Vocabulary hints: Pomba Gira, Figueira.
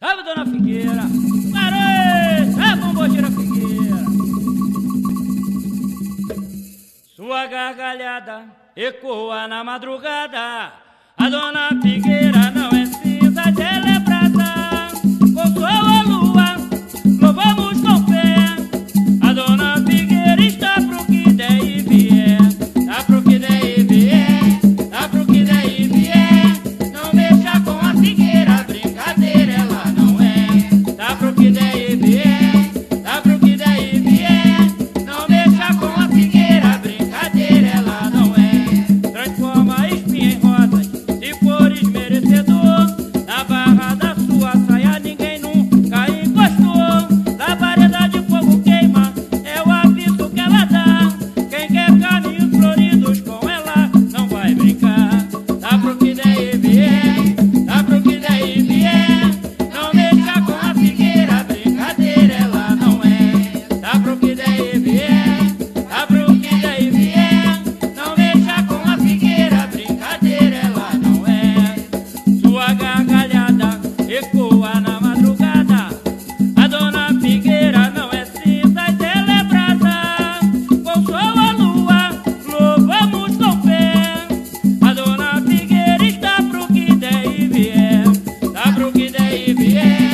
Sabe, dona Figueira? Parei! Sabe, Pomba Gira Figueira? Sua gargalhada ecoa na madrugada. A dona Figueira não é cinza, ela é prata. Com sol a lua, louvamos com fé. A dona Figueira está pro que der e vier. Tá pro que der e vier. Tá pro que der e vier. Não mexa com a figueira, brincadeira ela não é. Tá pro que der e vier. Tá pro que der e vier. Não mexa com a figueira, brincadeira ela não é. Transforma a espinha em rodas de flores merecedor. Na barra da sua saia ninguém nunca encostou. Da vareda de fogo queima é o aviso que ela dá. Quem quer caminhos floridos com ela não vai brincar. Tá pro que der e vier. Tá pro que der e vier. Não mexa com a figueira, brincadeira ela não é. Tá pro que der e vier. Tá pro que der e vier. Não mexa com a figueira, brincadeira ela não é. Sua gargalhada ecoa na madrugada. A dona Figueira não é cinza, ela é prata. Com sol a lua, louvamos com fé. A dona Figueira está pro que der e vier. Tá pro que der e vier.